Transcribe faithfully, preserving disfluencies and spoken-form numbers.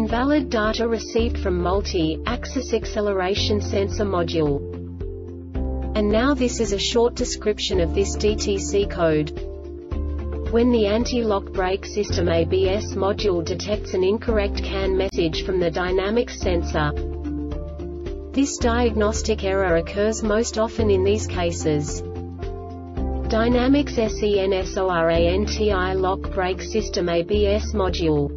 invalid data received from multi-axis acceleration sensor module. And now this is a short description of this D T C code. When the anti-lock brake system A B S module detects an incorrect C A N message from the dynamic sensor. This diagnostic error occurs most often in these cases. Dynamics SENSORANTI lock brake system A B S module.